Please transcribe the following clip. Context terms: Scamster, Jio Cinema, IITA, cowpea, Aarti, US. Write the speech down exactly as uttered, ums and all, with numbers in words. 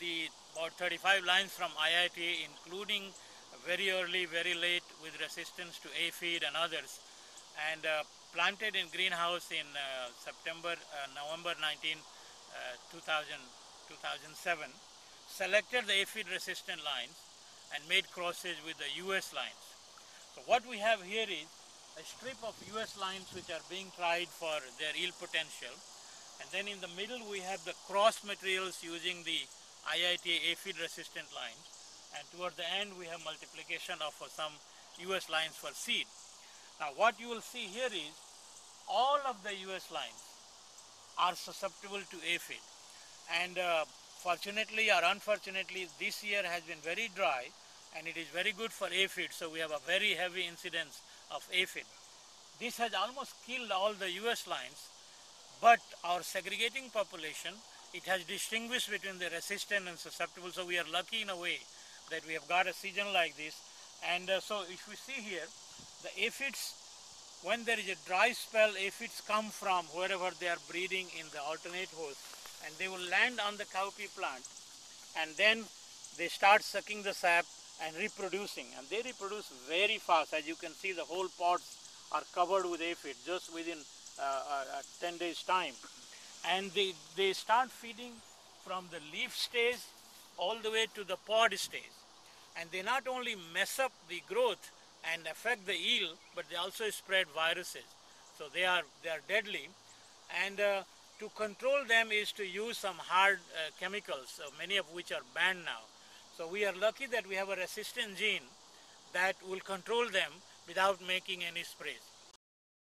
the about thirty-five lines from I I T A, including very early, very late with resistance to aphid and others, and uh, planted in greenhouse in uh, September, uh, November nineteenth, uh, two thousand, two thousand seven. Selected the aphid resistant lines and made crosses with the U S lines. So what we have here is a strip of U S lines which are being tried for their yield potential, and then in the middle we have the cross materials using the I I T A aphid resistant lines, and toward the end we have multiplication of uh, some U S lines for seed. Now what you will see here is all of the U S lines are susceptible to aphid, and uh, fortunately or unfortunately this year has been very dry and it is very good for aphid, so we have a very heavy incidence of aphid. This has almost killed all the U S lines, but our segregating population, it has distinguished between the resistant and susceptible, so we are lucky in a way that we have got a season like this. And uh, so if we see here, the aphids, when there is a dry spell, aphids come from wherever they are breeding in the alternate host, and they will land on the cowpea plant, and then they start sucking the sap and reproducing, and they reproduce very fast. As you can see, the whole pots are covered with aphids just within uh, uh, ten days time, and they, they start feeding from the leaf stage all the way to the pod stage, and they not only mess up the growth and affect the yield, but they also spread viruses, so they are they are deadly. And uh, to control them is to use some hard uh, chemicals, uh, many of which are banned now. So we are lucky that we have a resistant gene that will control them without making any sprays.